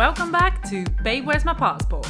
Welcome back to Babe Where's My Passport.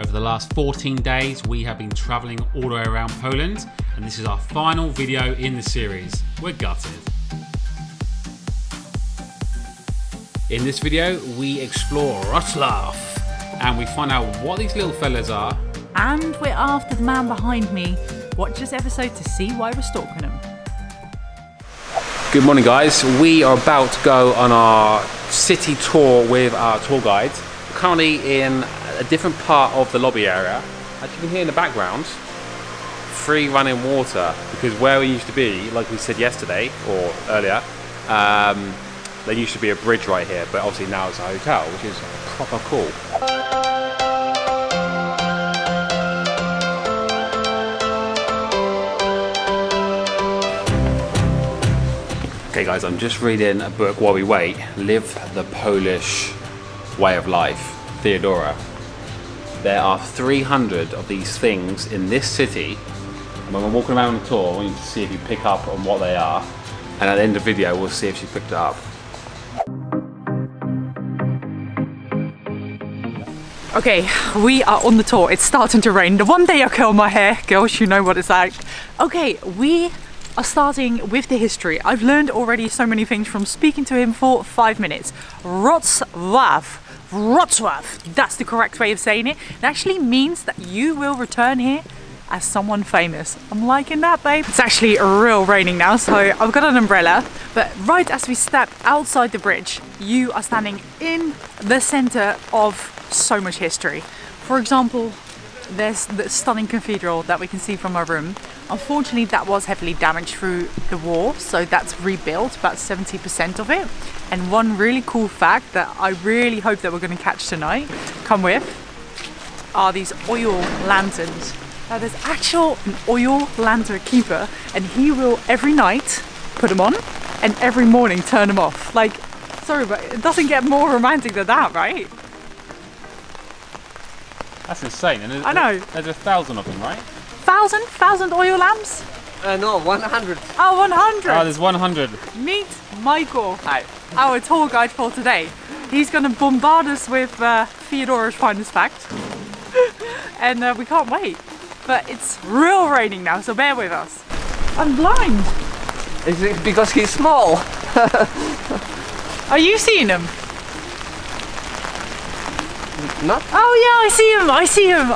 Over the last 14 days we have been travelling all the way around Poland, and this is our final video in the series. We're gutted. In this video we explore Wrocław and we find out what these little fellas are. And we're after the man behind me. Watch this episode to see why we're stalking him. Good morning guys, we are about to go on our city tour with our tour guide. We're currently in a different part of the lobby area. As you can hear in the background, free running water, because where we used to be, like we said yesterday or earlier, there used to be a bridge right here, but obviously now it's a hotel, which is proper cool. Okay guys, I'm just reading a book while we wait. Live the Polish Way of Life, Theodora. There are 300 of these things in this city. And when we're walking around the tour, we need to see if you pick up on what they are. And at the end of the video, we'll see if she picked it up. Okay, we are on the tour. It's starting to rain. The one day I curl my hair, girls, you know what it's like. Okay, we are starting with the history. I've learned already so many things from speaking to him for 5 minutes. Wrocław, that's the correct way of saying it. It actually means that you will return here as someone famous. I'm liking that, babe. It's actually real raining now, so I've got an umbrella, but right as we step outside the bridge, you are standing in the center of so much history. For example, there's the stunning cathedral that we can see from our room. Unfortunately, that was heavily damaged through the war, so that's rebuilt, about 70% of it. And one really cool fact that I really hope that we're going to catch tonight, come with, are these oil lanterns. Now there's an oil lantern keeper, and he will every night put them on and every morning turn them off. Like, sorry, but it doesn't get more romantic than that, right? That's insane. And I know. There's 1,000 of them, right? 1,000? 1,000 oil lamps? No, 100. Oh, 100. Oh, there's 100. Meet Michael. Hi. Our tour guide for today. He's going to bombard us with Theodora's finest fact. And we can't wait. But it's real raining now, so bear with us. I'm blind. Is it because he's small? Are you seeing him? Not? Oh yeah, I see him.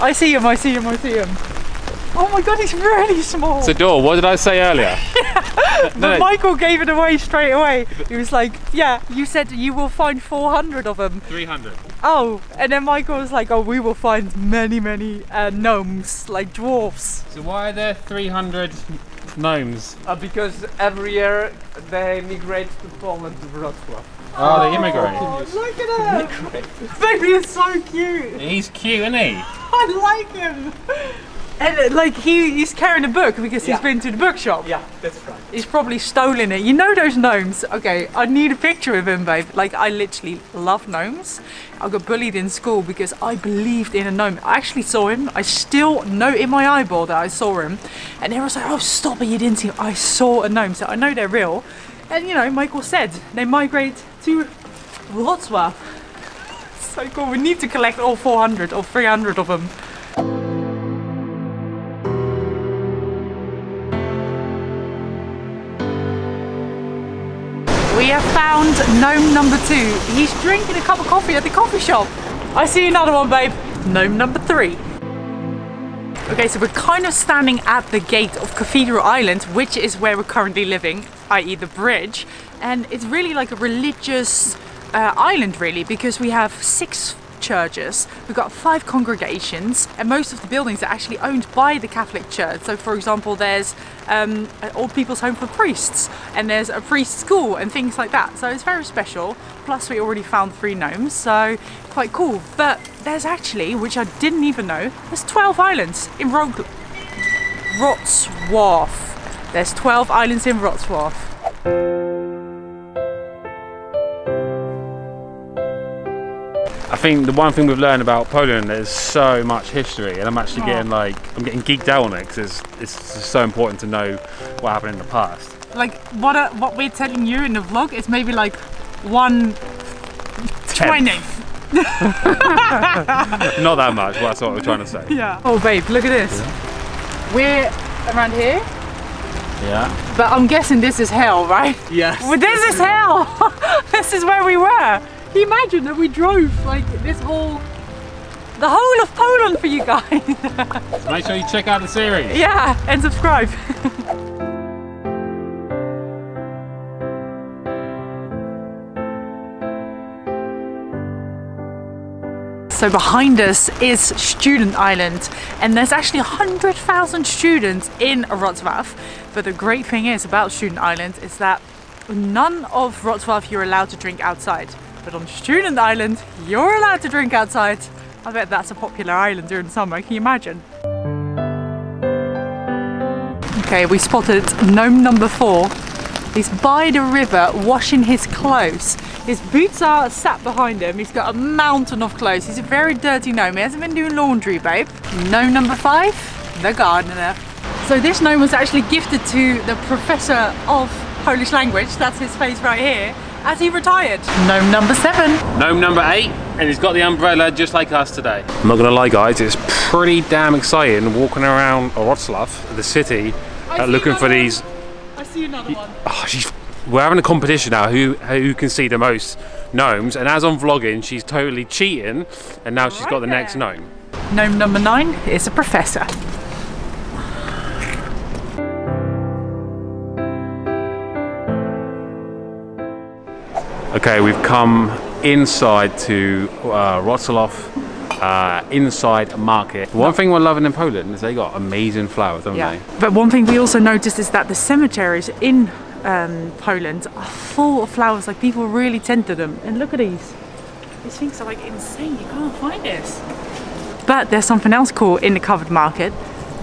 Oh my god, it's really small. It's a door, what did I say earlier? Yeah. No, Michael gave it away straight away. He was like, yeah, you said you will find 400 of them. 300. Oh, and then Michael was like, oh, we will find many gnomes, like dwarfs. So why are there 300 gnomes? Because every year they migrate to Poland, to Wrocław. Oh, they immigrate. Oh, look at him! Baby is so cute! He's cute, isn't he? I like him! And like, he's carrying a book because he's been to the bookshop. Yeah, that's right. He's probably stolen it. You know those gnomes? Okay, I need a picture of him, babe. Like, I literally love gnomes. I got bullied in school because I believed in a gnome. I actually saw him. I still know in my eyeball that I saw him. And everyone was like, oh, stop it, you didn't see him. I saw a gnome, so I know they're real. And you know, Michael said they migrate to Wrocław. So cool, we need to collect all 400 or 300 of them. We have found gnome number 2. He's drinking a cup of coffee at the coffee shop. I see another one, babe. Gnome number 3. Okay, so we're kind of standing at the gate of Cathedral Island, which is where we're currently living, i.e. the bridge. And it's really like a religious island, really, because we have 6 churches, we've got 5 congregations, and most of the buildings are actually owned by the Catholic Church. So for example, there's an old people's home for priests, and there's a priest's school and things like that. So it's very special. Plus we already found 3 gnomes, so quite cool. But there's actually, which I didn't even know, there's 12 islands in Wrocław. There's 12 islands in Wrocław. I think the one thing we've learned about Poland is so much history, and I'm actually getting geeked out on it because it's just so important to know what happened in the past. Like what we're telling you in the vlog is maybe like 1/20th Not that much, but that's what we're trying to say. Yeah. Oh babe, look at this. Yeah. We're around here. Yeah. But I'm guessing this is hell, right? Yes. Well, this is hell! This is where we were. Can you imagine that we drove like this whole... the whole of Poland for you guys. So make sure you check out the series. Yeah, and subscribe. So behind us is Student Island, and there's actually 100,000 students in Wrocław. But the great thing is about Student Island is that none of Wrocław you're allowed to drink outside, but on Student Island you're allowed to drink outside. I bet that's a popular island during summer, can you imagine? Okay, we spotted gnome number 4. He's by the river washing his clothes. His boots are sat behind him. He's got a mountain of clothes. He's a very dirty gnome. He hasn't been doing laundry, babe. Gnome number 5, the gardener. So this gnome was actually gifted to the professor of Polish language. That's his face right here, as he retired. Gnome number 7. Gnome number 8, and he's got the umbrella just like us today. I'm not gonna lie guys, it's pretty damn exciting walking around Wrocław, the city, looking for these. See another one. Oh, we're having a competition now who can see the most gnomes, and as I'm vlogging she's totally cheating, and now she's got the next gnome. Gnome number 9 is a professor. Okay, we've come inside to Wrocław. Inside a market. One thing we're loving in Poland is they got amazing flowers, don't they? But one thing we also noticed is that the cemeteries in Poland are full of flowers, like people really tend to them. And look at these. These things are like insane, you can't find this. But there's something else cool in the covered market.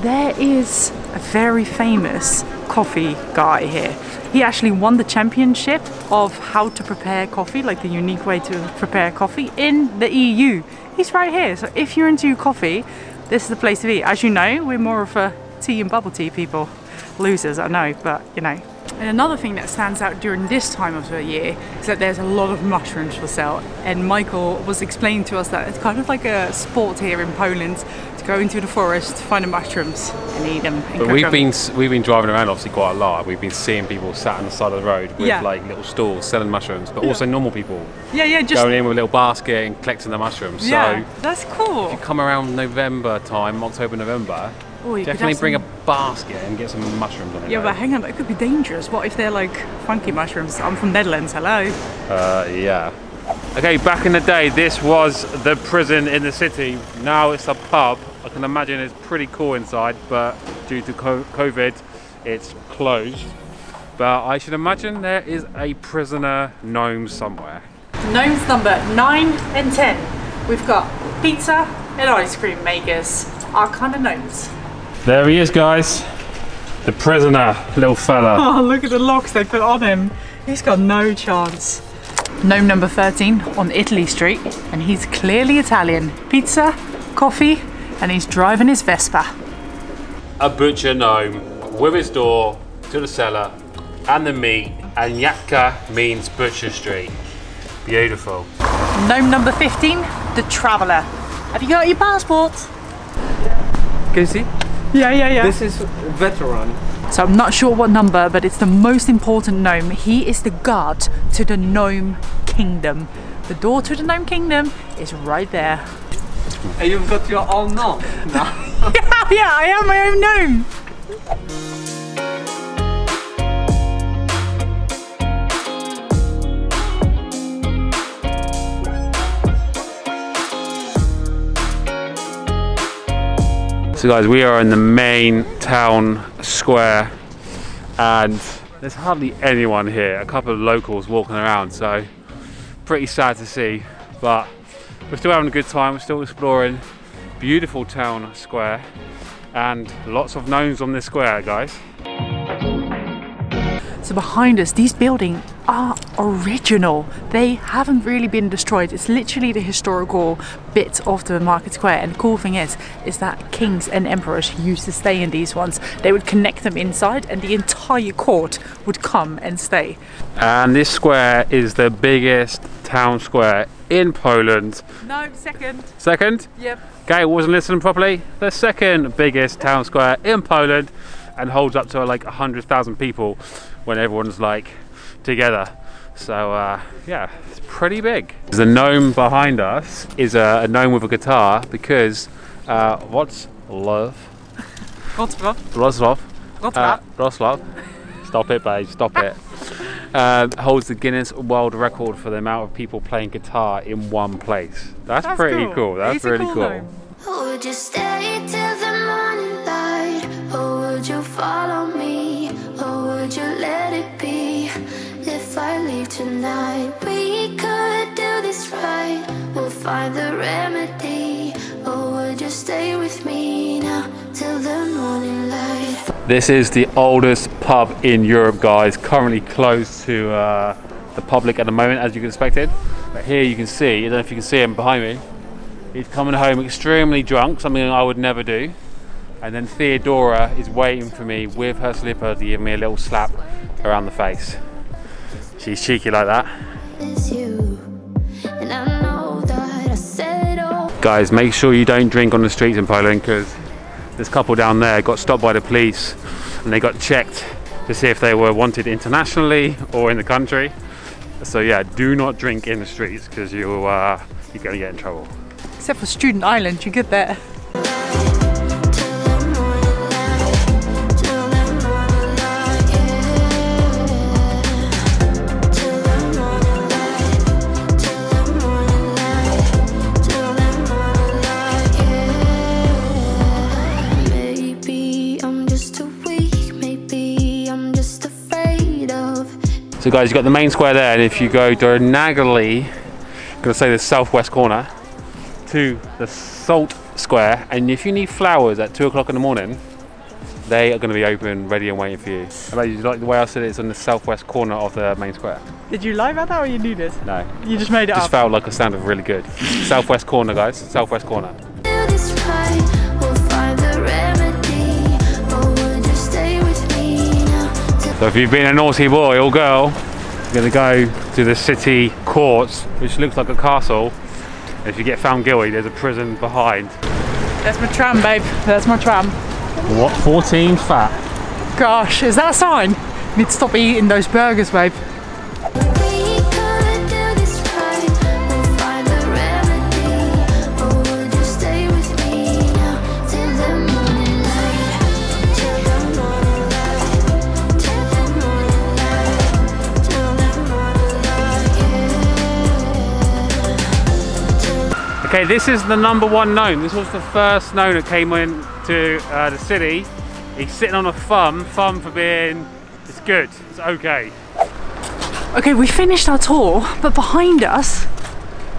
There is a very famous coffee guy here. He actually won the championship of how to prepare coffee, like the unique way to prepare coffee in the EU. He's right here, so if you're into coffee, this is the place to be. As you know, we're more of a tea and bubble tea people. Losers, I know, but you know. And another thing that stands out during this time of the year is that there's a lot of mushrooms for sale. And Michael was explaining to us that it's kind of like a sport here in Poland to go into the forest, find the mushrooms and eat them. And but we've been driving around obviously quite a lot. We've been seeing people sat on the side of the road with like little stalls selling mushrooms, but also normal people just going in with a little basket and collecting the mushrooms. Yeah, so that's cool. If you come around November time, October, November, definitely bring a basket and get some mushrooms on it. Yeah, but hang on, it could be dangerous. What if they're like funky mushrooms? I'm from Netherlands, hello. Yeah. Okay, back in the day, this was the prison in the city. Now it's a pub. I can imagine it's pretty cool inside, but due to COVID, it's closed. But I should imagine there is a prisoner gnome somewhere. Gnomes number 9 and 10. We've got pizza and ice cream makers. Our kind of gnomes. There he is, guys. The prisoner, little fella. Oh, look at the locks they put on him. He's got no chance. Gnome number 13 on Italy Street, and he's clearly Italian. Pizza, coffee, and he's driving his Vespa. A butcher gnome with his door to the cellar and the meat, and Yatka means Butcher Street. Beautiful. Gnome number 15, the traveller. Have you got your passport? Can you see? Yeah. This is veteran. So I'm not sure what number, but it's the most important gnome. He is the guard to the gnome kingdom. The door to the gnome kingdom is right there. And you've got your own gnome now. Yeah, I am my own gnome. So guys, we are in the main town square and there's hardly anyone here. A couple of locals walking around, so pretty sad to see, but we're still having a good time. We're still exploring beautiful town square and lots of gnomes on this square, guys. So behind us, these buildings are original. They haven't really been destroyed. It's literally the historical bits of the market square. And the cool thing is that kings and emperors used to stay in these ones. They would connect them inside and the entire court would come and stay. And this square is the biggest town square in Poland. No, second. Second? Yep. Gail wasn't listening properly. The second biggest town square in Poland, and holds up to like 100,000 people when everyone's like together. So yeah, it's pretty big. The gnome behind us is a gnome with a guitar, because Wrocław. Stop it, babe, stop it. Holds the Guinness World Record for the amount of people playing guitar in one place. That's pretty cool. That's it's really cool. Oh, just stay till the morning light. Oh, would you follow me? Or would you let it be? If I leave tonight, we could do this right. We'll find the remedy. Or would you stay with me now till the morning light? This is the oldest pub in Europe, guys. Currently closed to the public at the moment, as you expected. But here you can see, I don't know if you can see him behind me. He's coming home extremely drunk, something I would never do. And then Theodora is waiting for me with her slipper to give me a little slap around the face. She's cheeky like that. Guys, make sure you don't drink on the streets in Poland, because this couple down there got stopped by the police and they got checked to see if they were wanted internationally or in the country. So yeah, do not drink in the streets, because you're going to get in trouble. Except for Student Island, you get that. So guys, you've got the main square there, and if you go diagonally, I'm gonna say the southwest corner, to the Salt Square, and if you need flowers at 2 o'clock in the morning, they are gonna be open, ready and waiting for you. I bet you like the way I said it, it's on the southwest corner of the main square. Did you lie about that or you knew this? No. You just made it up? Just felt like it sounded really good. Southwest corner, guys, southwest corner. So if you've been a naughty boy or girl, you're going to go to the city courts, which looks like a castle. And if you get found guilty, there's a prison behind. That's my tram, babe. That's my tram. What? 14 fat. Gosh, is that a sign? You need to stop eating those burgers, babe. Okay, this is the number one gnome. This was the first gnome that came into the city. He's sitting on a thumb for being, it's good, it's okay. Okay, we finished our tour, but behind us,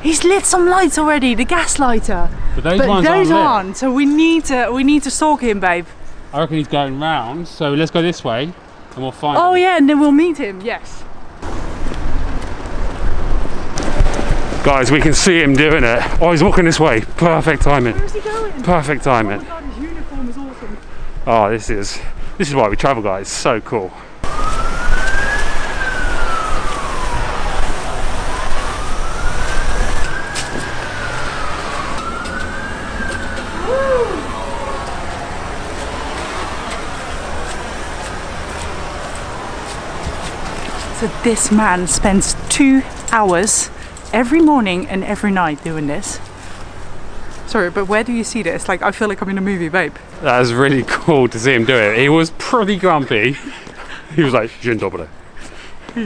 he's lit some lights already, the gas lighter. But those ones aren't lit. So we need to stalk him, babe. I reckon he's going round, so let's go this way and we'll find him. Oh yeah, and then we'll meet him, yes. Guys, we can see him doing it. Oh, he's walking this way. Perfect timing. Where is he going? Perfect timing. Oh my God, his uniform is awesome. Oh, this is why we travel, guys. So cool. So this man spends 2 hours every morning and every night doing this. Sorry, but where do you see this? Like, I feel like I'm in a movie, babe. That was really cool to see him do it. He was pretty grumpy. He was like, Dzień dobry.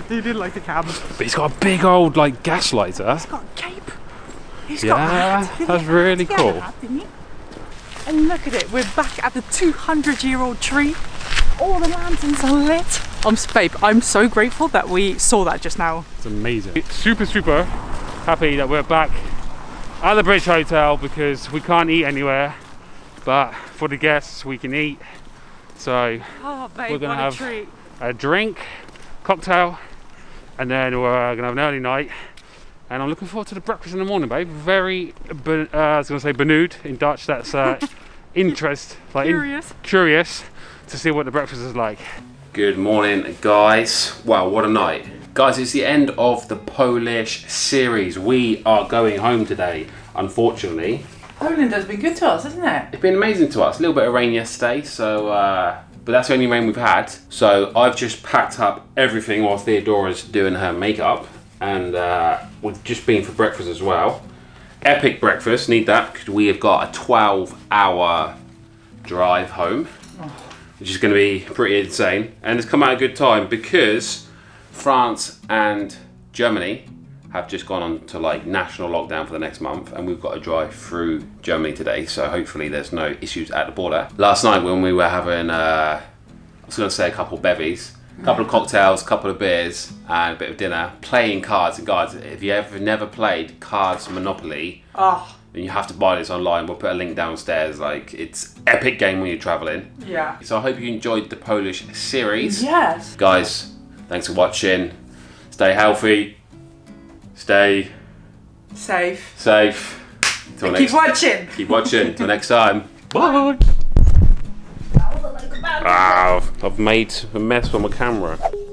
He did like the cab. But he's got a big old like gas lighter. He's got a cape. He's got a hat. That's really cool. And look at it, we're back at the 200-year-old tree. All the lanterns are lit. Babe, I'm so grateful that we saw that just now. It's amazing. Super, super happy that we're back at the Bridge Hotel, because we can't eat anywhere, but for the guests we can eat. So we're gonna have a drink cocktail, and then we're gonna have an early night. And I'm looking forward to the breakfast in the morning, babe. Very, I was gonna say benieuwd in Dutch. That's interest, like curious to see what the breakfast is like. Good morning, guys. Wow, what a night. Guys, it's the end of the Polish series. We are going home today, unfortunately. Poland has been good to us, hasn't it? It's been amazing to us. A little bit of rain yesterday, so but that's the only rain we've had. So I've just packed up everything while Theodora's doing her makeup, and we've just been for breakfast as well. Epic breakfast, need that, because we have got a 12-hour drive home, which is going to be pretty insane. And it's come out a good time because France and Germany have just gone on to like national lockdown for the next month, and we've got to drive through Germany today, so hopefully there's no issues at the border. Last night when we were having, I was going to say a couple bevies, a couple of cocktails, a couple of beers and a bit of dinner, playing cards. And guys, if you ever never played Cards Monopoly, then you have to buy this online. We'll put a link downstairs. Like, it's epic game when you're traveling. Yeah. So I hope you enjoyed the Polish series. Yes. Guys, thanks for watching. Stay healthy. Stay safe. Till next time. Keep watching. Till next time. Bye. Wow, I've made a mess on my camera.